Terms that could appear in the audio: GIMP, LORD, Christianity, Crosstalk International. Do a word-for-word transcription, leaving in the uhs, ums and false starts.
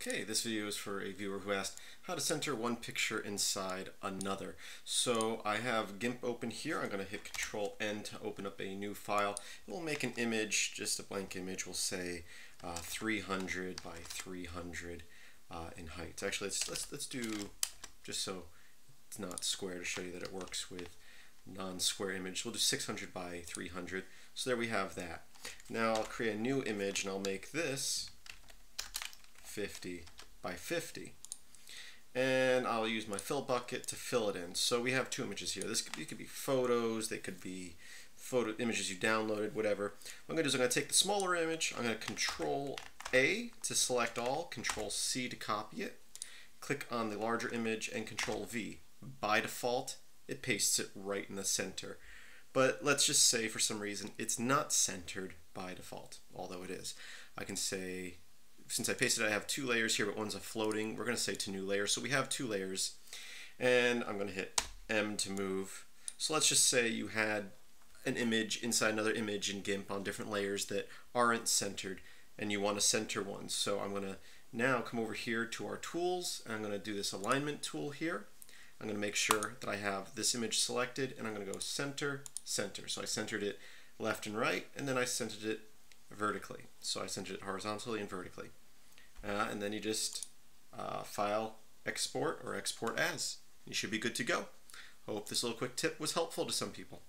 Okay, this video is for a viewer who asked how to center one picture inside another. So I have GIMP open here. I'm going to hit control N to open up a new file. It will make an image, just a blank image. We'll say uh, three hundred by three hundred uh, in height. Actually, let's, let's, let's do, just so it's not square, to show you that it works with non-square image. We'll do six hundred by three hundred. So there we have that. Now I'll create a new image and I'll make this fifty by fifty, and I'll use my fill bucket to fill it in. So we have two images here. This could be, could be photos, they could be photo images you downloaded, whatever. What I'm gonna do is I'm gonna take the smaller image, I'm gonna control A to select all, control C to copy it, click on the larger image and control V. By default, it pastes it right in the center. But let's just say for some reason it's not centered by default, although it is. I can say, since I pasted it, I have two layers here, but one's a floating. We're going to say to new layer. So we have two layers, and I'm going to hit M to move. So let's just say you had an image inside another image in GIMP on different layers that aren't centered, and you want to center one. So I'm going to now come over here to our tools, and I'm going to do this alignment tool here. I'm going to make sure that I have this image selected, and I'm going to go center, center. So I centered it left and right, and then I centered it vertically. So I centered it horizontally and vertically. Uh, and then you just uh, file, export, or export as. You should be good to go. Hope this little quick tip was helpful to some people.